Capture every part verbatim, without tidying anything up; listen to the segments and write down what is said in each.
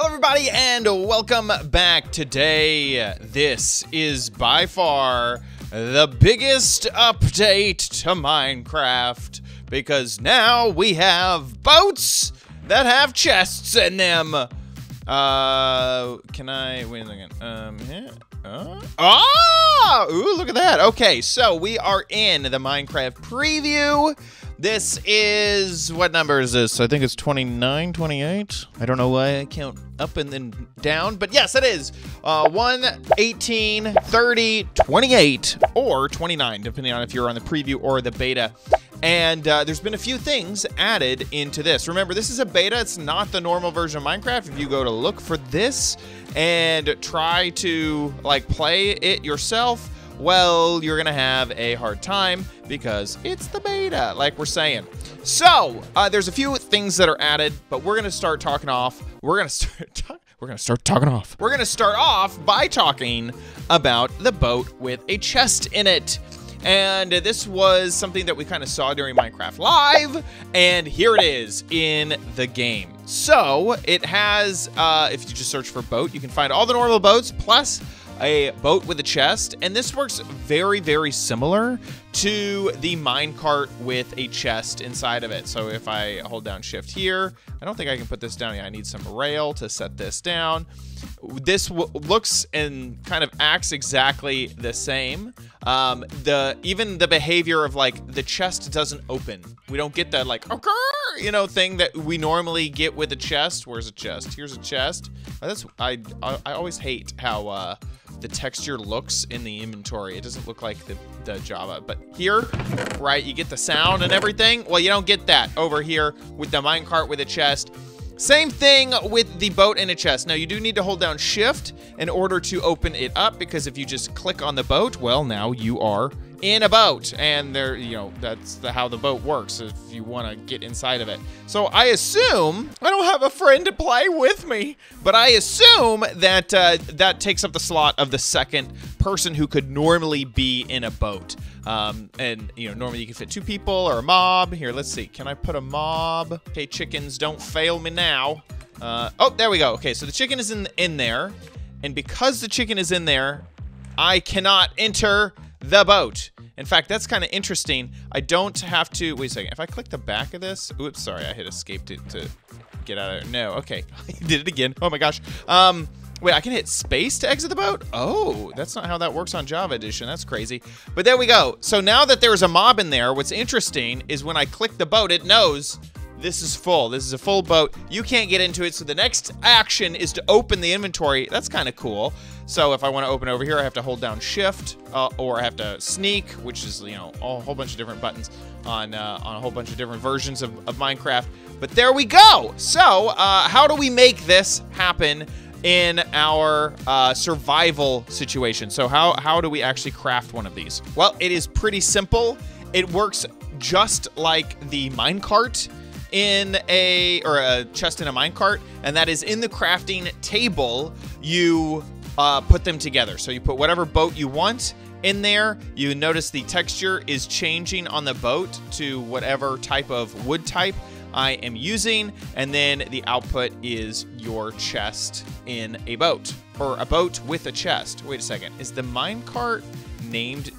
Hello everybody and welcome back. Today, this is by far the biggest update to Minecraft because now we have boats that have chests in them. Uh, can I, wait a second, um, yeah, uh, oh, ooh, look at that. Okay, so we are in the Minecraft preview. This is, what number is this? I think it's twenty-nine, twenty-eight. I don't know why I count up and then down, but yes, it is. Uh, one, eighteen, thirty, twenty-eight, or twenty-nine, depending on if you're on the preview or the beta. And uh, there's been a few things added into this. Remember, this is a beta. It's not the normal version of Minecraft. If you go to look for this and try to like play it yourself, well, you're gonna have a hard time because it's the beta, like we're saying. So uh, there's a few things that are added, but we're gonna start talking off. We're gonna start talking. We're gonna start talking off. We're gonna start off by talking about the boat with a chest in it. And this was something that we kind of saw during Minecraft Live, and here it is in the game. So it has, uh, if you just search for boat, you can find all the normal boats plus a boat with a chest. And this works very, very similar to the minecart with a chest inside of it. So if I hold down shift here, I don't think I can put this down yet. I need some rail to set this down. This w looks and kind of acts exactly the same. Um, the even the behavior of like the chest doesn't open. We don't get that like okay, you know, thing that we normally get with a chest. Where's a chest? Here's a chest. That's I I, I always hate how uh, the texture looks in the inventory. It doesn't look like the the Java, but here, right? You get the sound and everything. Well, you don't get that over here with the minecart with a chest. Same thing with the boat and a chest. Now, you do need to hold down shift in order to open it up, because if you just click on the boat, well, now you are in a boat. And there, you know, that's the, how the boat works if you want to get inside of it. So I assume, I don't have a friend to play with me, but I assume that uh, that takes up the slot of the second person who could normally be in a boat. Um, and, you know, normally you can fit two people or a mob. Here, let's see. Can I put a mob? Okay, chickens, don't fail me now. Uh, oh, there we go. Okay, so the chicken is in, in there. And because the chicken is in there, I cannot enter the boat. In fact, that's kind of interesting. I don't have to... Wait a second. If I click the back of this... Oops, sorry. I hit escape to, to get out of there. No, okay. I did it again. Oh, my gosh. Um... Wait, I can hit space to exit the boat? Oh, that's not how that works on Java Edition. That's crazy. But there we go. So now that there's a mob in there, what's interesting is when I click the boat, it knows this is full. This is a full boat. You can't get into it. So the next action is to open the inventory. That's kind of cool. So if I want to open over here, I have to hold down shift uh, or I have to sneak, which is, you know, a whole bunch of different buttons on, uh, on a whole bunch of different versions of, of Minecraft. But there we go. So uh, how do we make this happen in our uh, survival situation? So how, how do we actually craft one of these? Well, it is pretty simple. It works just like the minecart in a, or a chest in a minecart, and that is in the crafting table, you uh, put them together. So you put whatever boat you want in there. You notice the texture is changing on the boat to whatever type of wood type I am using, and then the output is your chest in a boat, or a boat with a chest. Wait a second, is the minecart named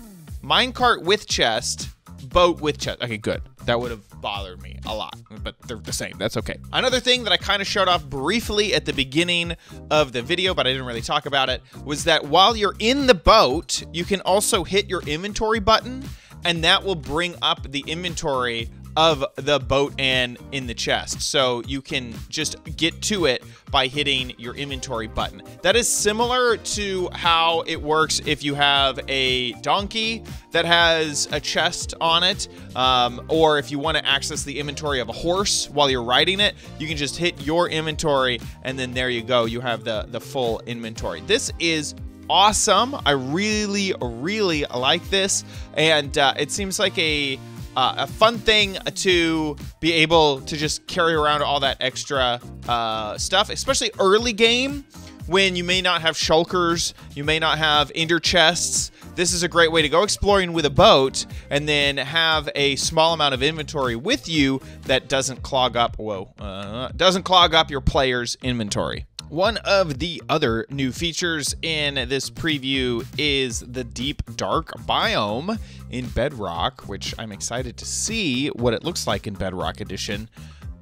minecart with chest, boat with chest? Okay, good. That would have bothered me a lot, but they're the same. That's okay. Another thing that I kind of showed off briefly at the beginning of the video, but I didn't really talk about it, was that while you're in the boat, you can also hit your inventory button, and that will bring up the inventory of the boat and in the chest. So you can just get to it by hitting your inventory button. That is similar to how it works if you have a donkey that has a chest on it, um, or if you want to access the inventory of a horse while you're riding it, you can just hit your inventory and then there you go, you have the, the full inventory. This is awesome. I really, really like this. And uh, it seems like a Uh, a fun thing to be able to just carry around all that extra uh, stuff, especially early game when you may not have shulkers, you may not have ender chests. This is a great way to go exploring with a boat and then have a small amount of inventory with you that doesn't clog up, whoa, uh, doesn't clog up your player's inventory. One of the other new features in this preview is the Deep Dark biome in Bedrock, which I'm excited to see what it looks like in Bedrock Edition.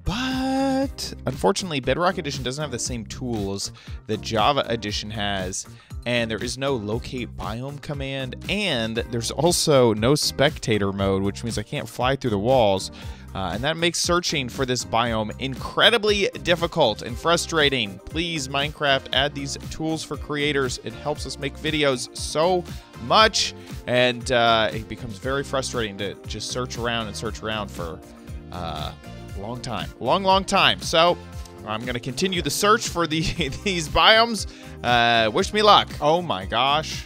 But unfortunately, Bedrock Edition doesn't have the same tools that Java Edition has, and there is no locate biome command, and there's also no spectator mode, which means I can't fly through the walls, uh, and that makes searching for this biome incredibly difficult and frustrating. Please, Minecraft, add these tools for creators. It helps us make videos so much, and uh, it becomes very frustrating to just search around and search around for... Uh, long time long long time so I'm gonna continue the search for the these biomes. Uh wish me luck. Oh my gosh,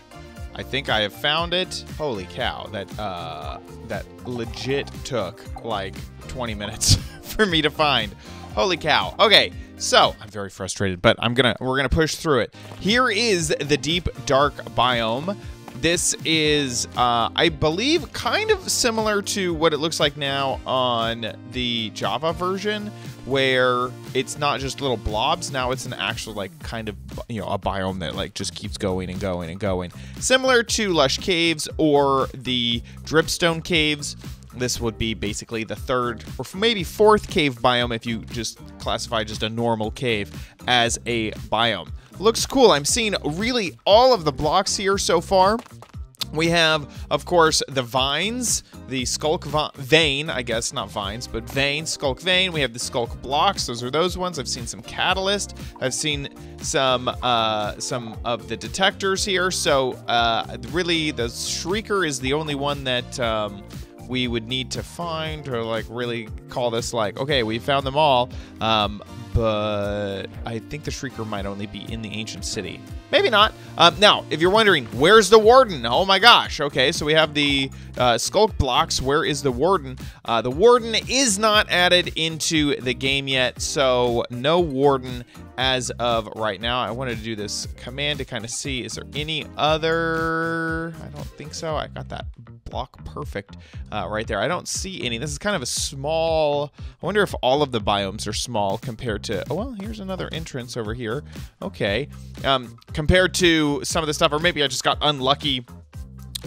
I think I have found it. Holy cow, that uh that legit took like twenty minutes for me to find. Holy cow. Okay, so I'm very frustrated, but I'm gonna we're gonna push through it. Here is the Deep Dark biome. This is, uh, I believe, kind of similar to what it looks like now on the Java version, where it's not just little blobs. Now it's an actual, like, kind of, you know, a biome that, like, just keeps going and going and going. Similar to Lush Caves or the Dripstone Caves. This would be basically the third or maybe fourth cave biome if you just classify just a normal cave as a biome. Looks cool. I'm seeing really all of the blocks here so far. We have, of course, the vines, the skulk vein, I guess, not vines, but vein, skulk vein. We have the skulk blocks. Those are those ones. I've seen some catalyst. I've seen some uh, some of the detectors here. So uh, really, the shrieker is the only one that... Um, we would need to find or like really call this like, okay, we found them all. Um, but I think the Shrieker might only be in the ancient city. Maybe not. Um, now, if you're wondering, where's the Warden? Oh my gosh. Okay, so we have the uh, Skulk blocks. Where is the Warden? Uh, the Warden is not added into the game yet, so no Warden as of right now. I wanted to do this command to kind of see, is there any other... I don't think so. I got that block perfect uh, right there. I don't see any. This is kind of a small... I wonder if all of the biomes are small compared to... Oh, well, here's another entrance over here. Okay. Um, compared to some of the stuff, or maybe I just got unlucky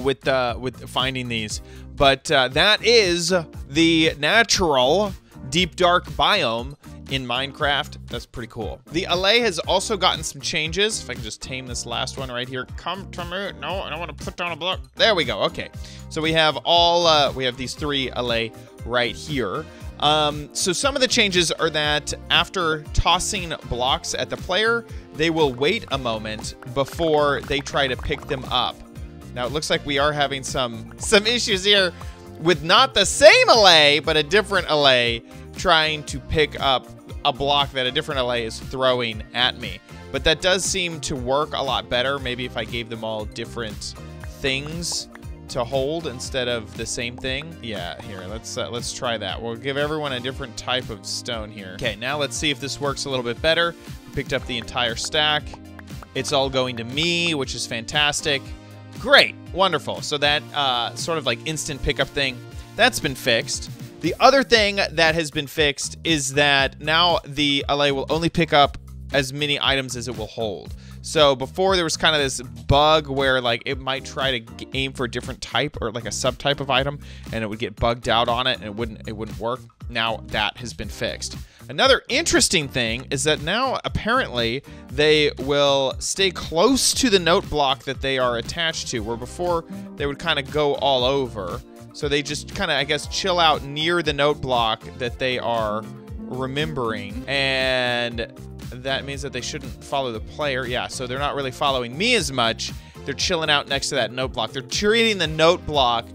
with, uh, with finding these. But uh, that is the natural Deep Dark biome in Minecraft. That's pretty cool. The Allay has also gotten some changes. If I can just tame this last one right here. Come to me. No, I don't want to put down a block. There we go. Okay. So we have all, uh, we have these three Allay right here. Um, so some of the changes are that after tossing blocks at the player, they will wait a moment before they try to pick them up. Now it looks like we are having some, some issues here with not the same Allay, but a different Allay trying to pick up a block that a different Allay is throwing at me. But that does seem to work a lot better. Maybe if I gave them all different things to hold instead of the same thing. Yeah, here, let's uh, let's try that. We'll give everyone a different type of stone here. Okay, now let's see if this works a little bit better. Picked up the entire stack. It's all going to me, which is fantastic. Great, wonderful. So that uh, sort of like instant pickup thing, that's been fixed. The other thing that has been fixed is that now the Allay will only pick up as many items as it will hold. So before there was kind of this bug where like it might try to aim for a different type or like a subtype of item and it would get bugged out on it and it wouldn't, it wouldn't work. Now that has been fixed. Another interesting thing is that now apparently they will stay close to the note block that they are attached to, where before they would kind of go all over. So they just kind of, I guess, chill out near the note block that they are remembering. And that means that they shouldn't follow the player. Yeah, so they're not really following me as much. They're chilling out next to that note block. They're treating the note block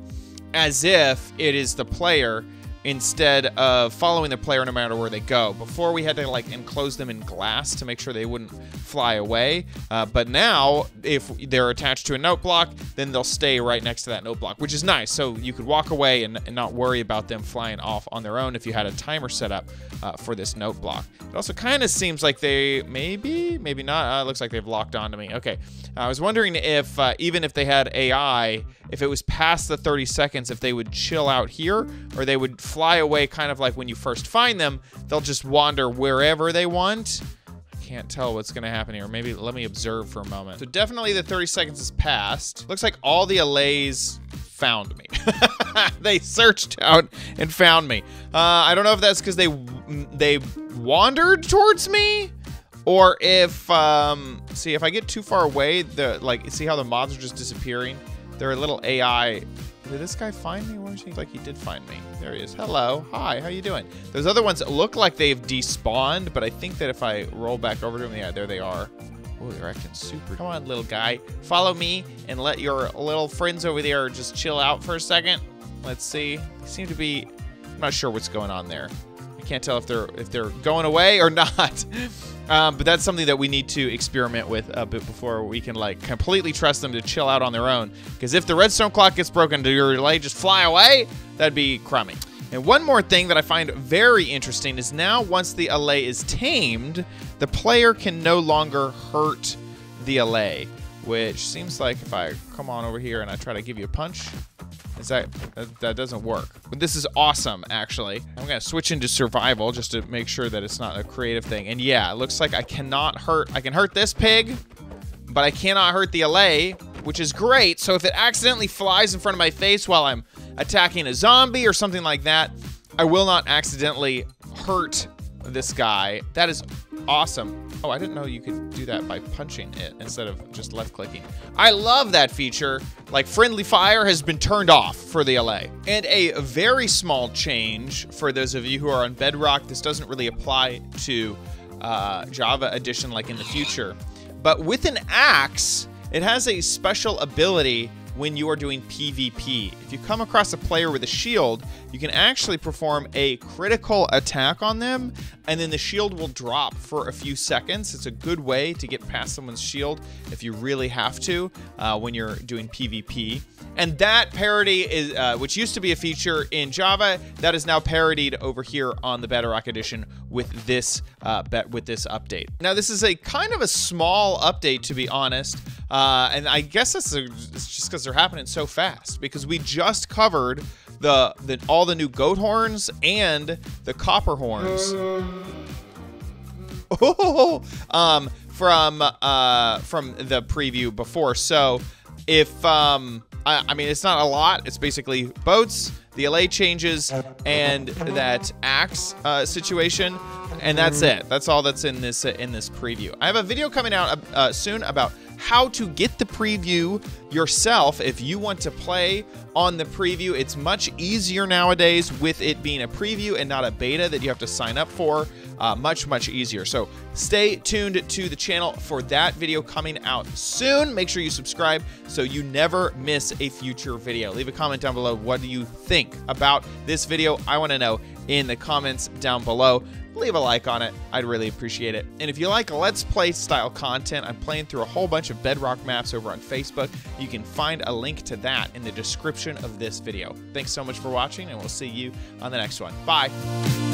as if it is the player instead of following the player no matter where they go. Before we had to like enclose them in glass to make sure they wouldn't fly away. Uh, but now if they're attached to a note block, then they'll stay right next to that note block, which is nice. So you could walk away and, and not worry about them flying off on their own if you had a timer set up uh, for this note block. It also kind of seems like they maybe, maybe not. Uh, it looks like they've locked onto me. Okay. I was wondering if uh, even if they had A I, if it was past the thirty seconds, if they would chill out here or they would fly away, kind of like when you first find them, they'll just wander wherever they want. I can't tell what's gonna happen here. Maybe let me observe for a moment. So definitely the thirty seconds has passed. Looks like all the allays found me. They searched out and found me. Uh, I don't know if that's because they they wandered towards me, or if um, see if I get too far away. The like, see how the mobs are just disappearing. They're a little A I. Did this guy find me? Where is he? Like, he did find me. There he is. Hello. Hi. How you doing? Those other ones look like they've despawned, but I think that if I roll back over to them, yeah, there they are. Oh, they're acting super. Come on, little guy. Follow me and let your little friends over there just chill out for a second. Let's see. They seem to be... I'm not sure what's going on there. I can't tell if they're if they're going away or not. Um, but that's something that we need to experiment with a bit before we can, like, completely trust them to chill out on their own. Because if the redstone clock gets broken, do your relay just fly away? That'd be crummy. And one more thing that I find very interesting is now once the allay is tamed, the player can no longer hurt the allay. Which seems like if I come on over here and I try to give you a punch... Is that, that that doesn't work. But this is awesome, actually. I'm gonna switch into survival just to make sure that it's not a creative thing. And yeah, it looks like I cannot hurt, I can hurt this pig, but I cannot hurt the allay, which is great. So if it accidentally flies in front of my face while I'm attacking a zombie or something like that, I will not accidentally hurt this guy. That is awesome. Oh, I didn't know you could do that by punching it instead of just left clicking. I love that feature. Like, friendly fire has been turned off for the allay. And a very small change for those of you who are on Bedrock. This doesn't really apply to uh, Java Edition like in the future. But with an axe, it has a special ability when you are doing PvP. If you come across a player with a shield, you can actually perform a critical attack on them, and then the shield will drop for a few seconds. It's a good way to get past someone's shield if you really have to uh, when you're doing PvP. And that parody, is, uh, which used to be a feature in Java, that is now parodied over here on the Bedrock Edition with this, uh, bet with this update. Now, this is a kind of a small update, to be honest. Uh, and I guess that's a, it's just because they're happening so fast, because we just covered the, the all the new goat horns and the copper horns. Oh, um, from uh, from the preview before. So if um, I, I mean, it's not a lot. It's basically boats, the allay changes, and that axe uh, situation, and that's it. That's all that's in this uh, in this preview. I have a video coming out uh, soon about how to get the preview yourself if you want to play on the preview. It's much easier nowadays with it being a preview and not a beta that you have to sign up for. Uh, much, much easier. So stay tuned to the channel for that video coming out soon. Make sure you subscribe so you never miss a future video. Leave a comment down below. What do you think about this video? I want to know in the comments down below. Leave a like on it. I'd really appreciate it. And if you like Let's Play style content, I'm playing through a whole bunch of Bedrock maps over on Facebook. You can find a link to that in the description of this video. Thanks so much for watching, and we'll see you on the next one. Bye.